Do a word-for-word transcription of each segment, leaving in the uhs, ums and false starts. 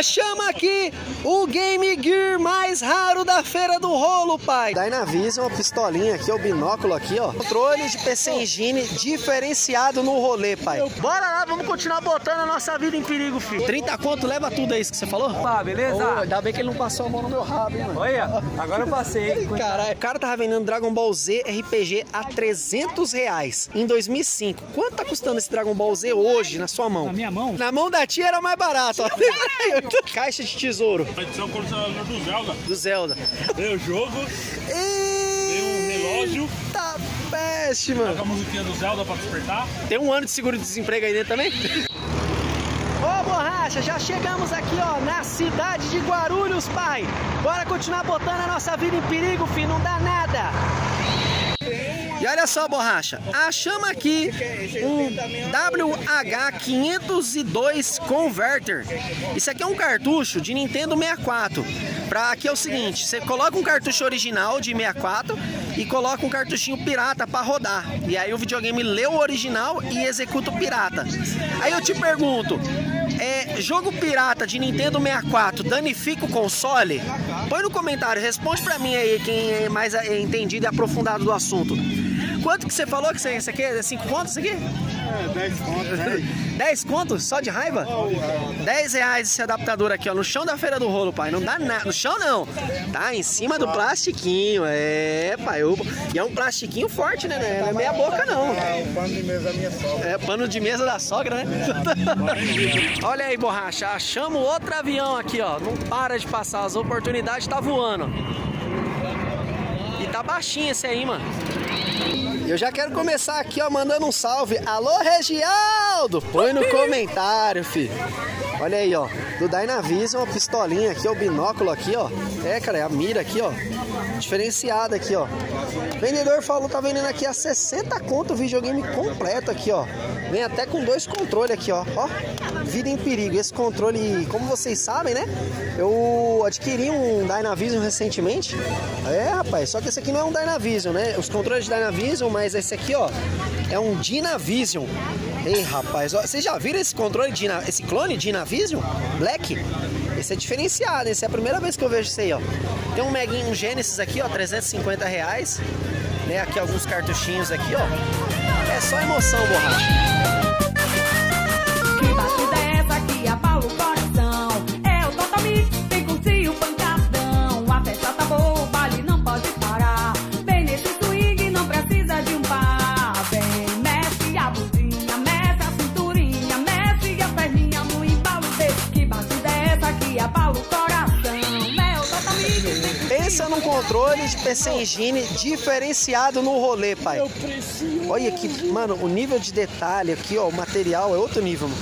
galera, chama aqui o Game Gear mais raro da Feira do Rolo, pai. DynaVision, uma pistolinha aqui, o binóculo aqui, ó. Controle de P C Engine diferenciado no rolê, pai. Bora lá, vamos continuar botando a nossa vida em perigo, filho. trinta conto, leva tudo, é isso que você falou? Tá, beleza? Oh, ainda bem que ele não passou a mão no meu rabo, hein, mano. Olha, agora eu passei. Caralho, o cara tava vendendo Dragon Ball Z R P G a trezentos reais em dois mil e cinco. Quanto tá custando esse Dragon Ball Z hoje na sua mão? Na minha mão? Na mão da tia era mais barato, ó. Caixa de tesouro. A edição do Zelda. Do Zelda. Tem o jogo. Tem um relógio. Tá peste, mano. Tem a musiquinha do Zelda pra despertar. Tem um ano de seguro-desemprego aí dentro também? Ô, borracha, já chegamos aqui, ó, na cidade de Guarulhos, pai. Bora continuar botando a nossa vida em perigo, filho. Não dá nada. E olha só, borracha, achamos aqui um W H quinhentos e dois Converter. Isso aqui é um cartucho de Nintendo sessenta e quatro. Pra aqui é o seguinte, você coloca um cartucho original de sessenta e quatro e coloca um cartuchinho pirata pra rodar. E aí o videogame lê o original e executa o pirata. Aí eu te pergunto, é, jogo pirata de Nintendo sessenta e quatro danifica o console? Põe no comentário, responde pra mim aí quem é mais entendido e aprofundado do assunto. Quanto que você falou que isso aqui é cinco contos isso aqui? É, dez contos, né? dez contos? Só de raiva? dez reais esse adaptador aqui, ó, no chão da Feira do Rolo, pai. Não dá nada. No chão não. Tá em cima do plastiquinho. É, pai. Eu... E é um plastiquinho forte, né? Não é meia boca, não. É, pano de mesa da minha sogra. É, pano de mesa da sogra, né? Olha aí, borracha. Achamos outro avião aqui, ó. Não para de passar. As oportunidades tá voando. E tá baixinho esse aí, mano. Eu já quero começar aqui, ó, mandando um salve. Alô, Regialdo! Põe no comentário, filho. Olha aí, ó. Do DynaVision, uma pistolinha aqui, ó, o binóculo aqui, ó. É, cara, a mira aqui, ó. Diferenciada aqui, ó. O vendedor falou, tá vendendo aqui a sessenta conto o videogame completo aqui, ó. Vem até com dois controles aqui, ó. Ó, vida em perigo. Esse controle, como vocês sabem, né? Eu adquiri um DynaVision recentemente. É, rapaz, só que esse aqui não é um DynaVision, né? Os controles de DynaVision, mas esse aqui, ó, é um DynaVision. Ei, rapaz, ó, vocês já viram esse controle, de, esse clone DynaVision Black? Esse é diferenciado, esse é a primeira vez que eu vejo isso aí, ó. Tem um Meguin Genesis aqui, ó, trezentos e cinquenta reais, né, aqui alguns cartuchinhos aqui, ó. É só emoção, borracha. Que batida é essa que abala o coração? É o Total Mix, tem curtinho, pancadão. A festa tá boa, o baile não pode parar. Pensa num controle de P C Engine diferenciado no rolê, pai. Olha aqui, mano, o nível de detalhe aqui, ó, o material é outro nível, mano.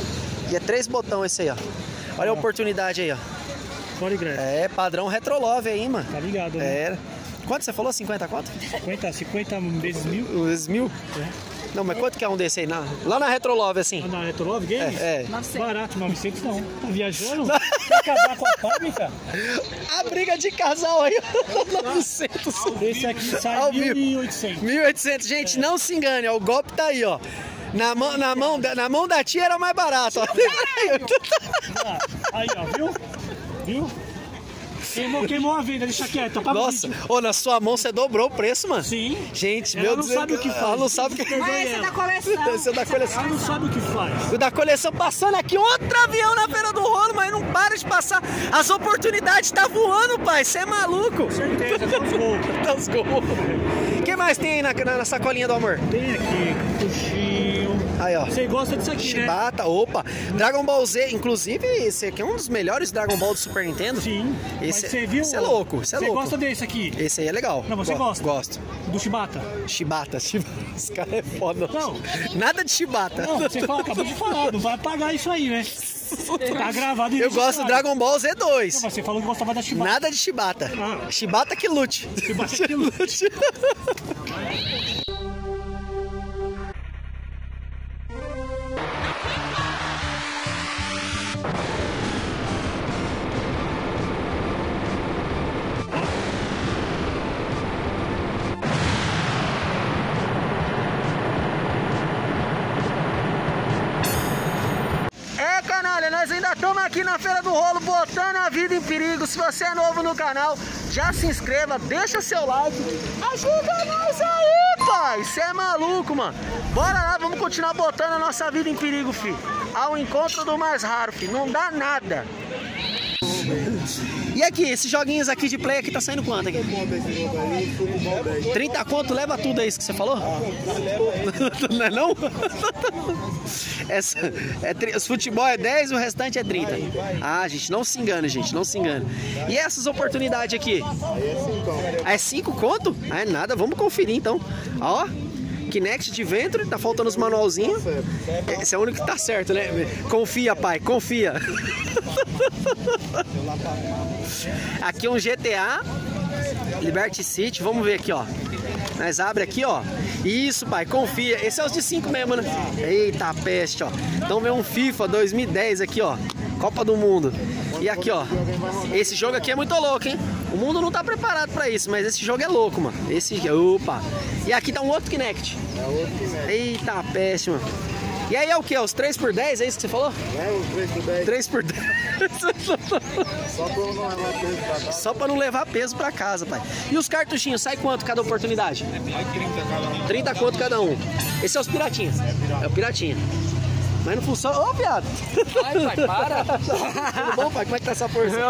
E é três botões esse aí, ó. Olha a oportunidade aí, ó. É, padrão Retrolove aí, mano. Tá ligado, né? É. Quanto você falou? cinquenta conto? cinquenta, cinquenta vezes mil. Vezes mil? É. Não, mas quanto que é um desse aí? Na, lá na Retrolove, assim? Na Retrolove Games? É, é. Barato, novecentos não. Tá viajando? Vai acabar com a fábrica? A briga de casal aí, novecentos. Esse aqui sai mil e oitocentos. mil e oitocentos, gente, é. Não se engane, ó, o golpe tá aí, ó. Na mão, na mão, na mão da tia era mais barato, ó. Aí, ó, viu? Viu? Queimou, queimou a venda, deixa quieto. Nossa, ô, na sua mão você dobrou o preço, mano. Sim. Gente, ela meu Deus. Ela não sabe o que faz. Ela não sabe o que faz. Mas esse é da coleção. Esse é da coleção. Ela não sabe o que faz. O da coleção passando aqui, outro avião na Feira do Rolo, mas não para de passar. As oportunidades tá voando, pai. Você é maluco. Com certeza, tá os gols. Tá os gols. O que mais tem aí na, na, na sacolinha do amor? Tem aqui, coxinho. Aí, ó. Você gosta disso aqui, Chibata, né? Opa. Dragon Ball Z, inclusive, esse aqui é um dos melhores Dragon Ball do Super Nintendo. Sim. Esse, mas você viu? Esse é louco, esse é você louco. Você gosta desse aqui? Esse aí é legal. Não, você Go gosta? Gosto. Do Chibata? Chibata, Chibata. Esse cara é foda. Não. Nada de Chibata. Não, você fala, acabou de falar, não vai pagar isso aí, né? Tá gravado em Eu gosto do Dragon Ball Z dois. Não, mas você falou que gostava da Chibata. Nada de Chibata. Ah. Chibata que lute. Chibata que lute. Estamos aqui na Feira do Rolo, botando a vida em perigo. Se você é novo no canal, já se inscreva, deixa seu like. Ajuda nós aí, pai. Você é maluco, mano. Bora lá, vamos continuar botando a nossa vida em perigo, fi. Ao encontro do mais raro, fi. Não dá nada. E aqui, esses joguinhos aqui de play aqui tá saindo quanto aqui? trinta conto, leva tudo, é isso que você falou? Não é não? Essa, é, os futebol é dez, o restante é trinta. Ah, gente, não se engana, gente, não se engana. E essas oportunidades aqui? É cinco conto? Ah, é nada, vamos conferir então. Ó, Kinect de ventre, tá faltando os manualzinhos. Esse é o único que tá certo, né? Confia, pai, confia. Aqui é um G T A Liberty City, vamos ver aqui, ó. Nós abre aqui, ó. Isso, pai, confia. Esse é os de cinco mesmo, né? Eita, peste, ó. Então vem um FIFA dois mil e dez aqui, ó. Copa do Mundo. E aqui, ó. Esse jogo aqui é muito louco, hein? O mundo não tá preparado pra isso, mas esse jogo é louco, mano. Esse... Opa. E aqui tá um outro Kinect. Eita, peste, mano. E aí é o que? Os três por dez? É isso que você falou? É, os três por dez. Só pra não levar peso pra casa, pai. E os cartuchinhos, sai quanto cada oportunidade? É trinta conto cada um. Esse é os piratinhos. É o piratinho. Mas não funciona. Ô, viado! Ai, pai, para! Tudo bom, pai? Como é que tá essa porção?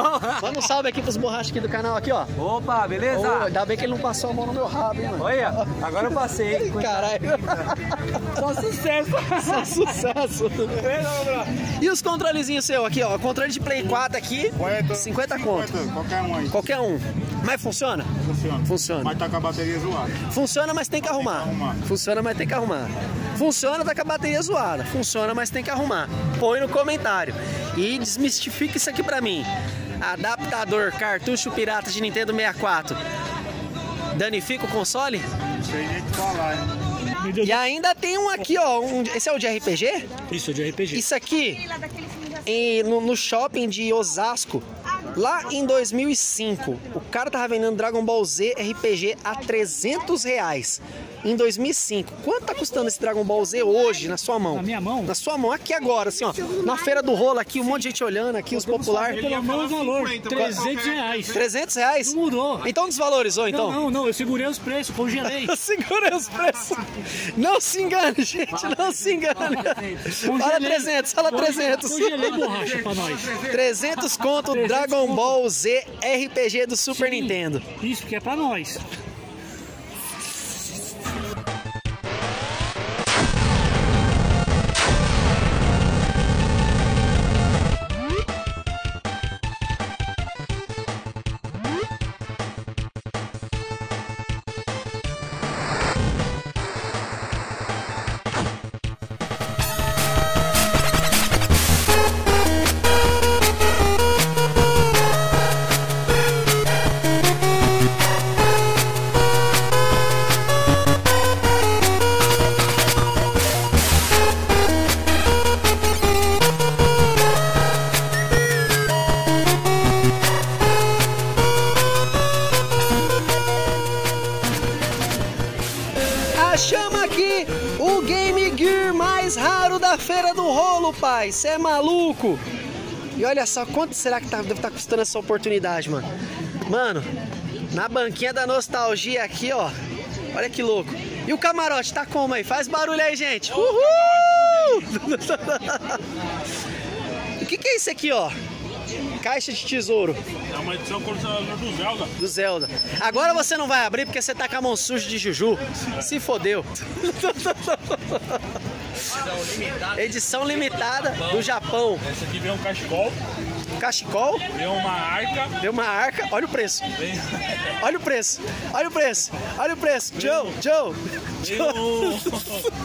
Manda um salve aqui pros borrachos aqui do canal, aqui, ó. Opa, beleza? Oh, ainda bem que ele não passou a mão no meu rabo, hein, mano? Olha, agora eu passei. Caralho. Só sucesso. Só sucesso. E os controlezinhos seus aqui, ó. Controle de Play quatro aqui, cinquenta conto. Qualquer um aí. Qualquer um. Mas funciona? Funciona. Funciona. Mas tá com a bateria zoada. Funciona, mas tem que arrumar. Tem que arrumar. Funciona, mas tem que arrumar. Funciona, tá com a bateria zoada. Funciona, mas tem que arrumar. Põe no comentário. E desmistifica isso aqui pra mim. Adaptador, cartucho pirata de Nintendo sessenta e quatro. Danifica o console? Não sei nem o que falar, hein? E ainda tem um aqui, ó. Um, esse é o de R P G? Isso, é de R P G. Isso aqui, em, no, no shopping de Osasco, lá em dois mil e cinco, o cara tava vendendo Dragon Ball Z R P G a trezentos reais. Em dois mil e cinco. Quanto tá custando esse Dragon Ball Z hoje, na sua mão? Na minha mão? Na sua mão, aqui agora, assim, ó. Na Feira do Rolo, aqui, um monte de gente olhando, aqui, os populares. Pelo amor do valor, trezentos reais. trezentos reais? Não mudou. Então desvalorizou, então? Não, não, não, eu segurei os preços, congelei. Eu segurei os preços. Não se engane, gente, não se engane. Fala trezentos, fala trezentos. Congelei borracha pra nós. trezentos conto Dragon Ball Z R P G do Super Nintendo. Isso, que é pra nós. Chama aqui o Game Gear mais raro da Feira do Rolo, pai. Você é maluco? E olha só, quanto será que tá, deve estar tá custando essa oportunidade, mano? Mano, na banquinha da nostalgia aqui, ó. Olha que louco. E o camarote, tá como aí? Faz barulho aí, gente. Uhul! O que que é isso aqui, ó? Caixa de tesouro. É uma edição do Zelda. Do Zelda. Agora você não vai abrir porque você tá com a mão suja de Juju. Se fodeu. Edição limitada do Japão. Essa aqui vem um cachecol. Cachecol. Vem uma arca. Vem uma arca. Olha o preço. Olha o preço. Olha o preço. Olha o preço. Joe, Joe.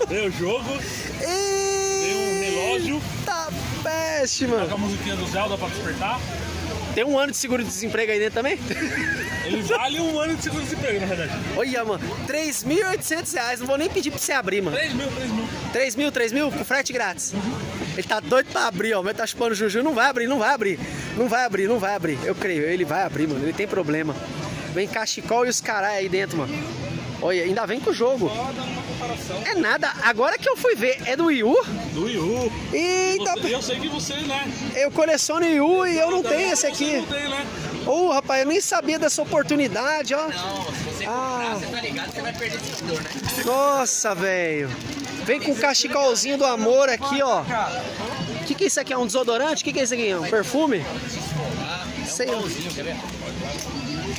Vem o jogo. Tem um relógio. Tá peste, mano. Toca a musiquinha do Zelda pra despertar. Tem um ano de seguro-desemprego aí dentro também? Ele vale um ano de seguro-desemprego, na verdade. Olha, mano. três mil e oitocentos reais. Não vou nem pedir pra você abrir, mano. três mil, três mil. três mil, três mil? Com frete grátis. Ele tá doido pra abrir, ó. Mas tá chupando o Juju. Não vai abrir, não vai abrir. Não vai abrir, não vai abrir. Eu creio. Ele vai abrir, mano. Ele tem problema. Vem cachecol e os carai aí dentro, mano. Olha, ainda vem com o jogo. Só dando uma comparação. É nada. Agora que eu fui ver, é do Yu? Do Yu. Eita. Eu sei que você, né? Eu coleciono Yu e eu não tenho esse aqui. Não tem, né? Ô, oh, rapaz, eu nem sabia dessa oportunidade, ó. Não, se você comprar, você tá ligado, você vai perder seguidor, né? Nossa, velho. Vem com o cachecolzinho do amor aqui, ó. O que que é isso aqui? É um desodorante? O que que é isso aqui? É um perfume? Sei lá.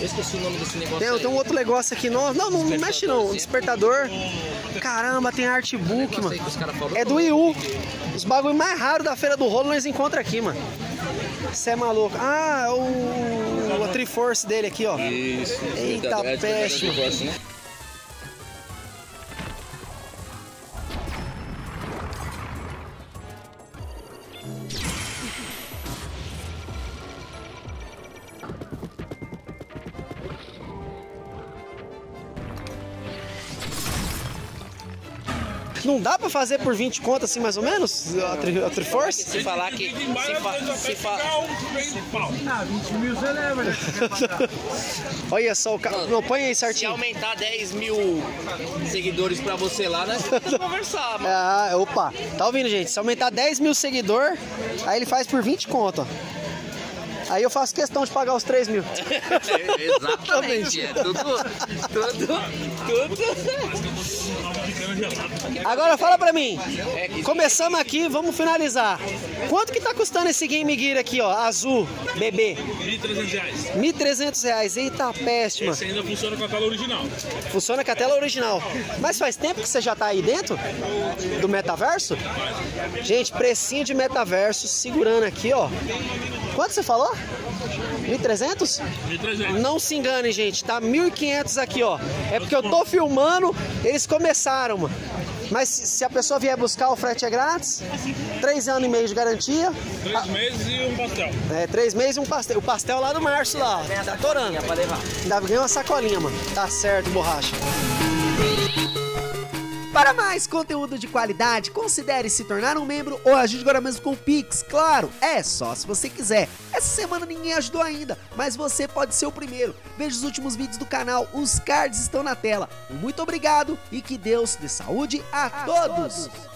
Eu esqueci o nome desse negócio. Tem, tem um outro negócio aqui, não, não, não mexe não, um despertador. Caramba, tem artbook, mano. É do Yu. Os bagulho mais raros da Feira do Rolo nós encontramos aqui, mano. Você é maluco. Ah, o, o Triforce dele aqui, ó. Isso. Eita peste. Não dá pra fazer por vinte contas assim, mais ou menos? A, tri, a Triforce? Se falar que... Se, fa, se, fa... Ah, vinte mil você leva, né? Olha só, o cara... Não, põe aí certinho. Se aumentar dez mil seguidores pra você lá, nós vamos conversar, mano. Ah, opa. Tá ouvindo, gente? Se aumentar dez mil seguidor, aí ele faz por vinte contas, ó. Aí eu faço questão de pagar os três mil. Exatamente. É tudo, tudo, tudo. Agora fala pra mim. Começamos aqui, vamos finalizar. Quanto que tá custando esse Game Gear aqui, ó? Azul, bebê. mil e trezentos reais. mil e trezentos reais. Eita peste, mano. Esse ainda funciona com a tela original. Funciona com a tela original. Mas faz tempo que você já tá aí dentro do metaverso? Gente, precinho de metaverso, segurando aqui, ó. Quanto você falou? mil e trezentos? mil e trezentos. Não se engane, gente. Tá mil e quinhentos aqui, ó. É porque eu tô filmando, eles começaram, mano. Mas se a pessoa vier buscar, o frete é grátis. Três anos e meio de garantia. Três ah, meses e um pastel. É, três meses e um pastel. O pastel lá do Márcio, lá, ó. Tá torando. Ainda ganhou uma sacolinha, mano. Tá certo, borracha. Para mais conteúdo de qualidade, considere se tornar um membro ou ajude agora mesmo com o Pix. Claro, é só se você quiser. Essa semana ninguém ajudou ainda, mas você pode ser o primeiro. Veja os últimos vídeos do canal, os cards estão na tela. Muito obrigado e que Deus dê saúde a, a todos. todos.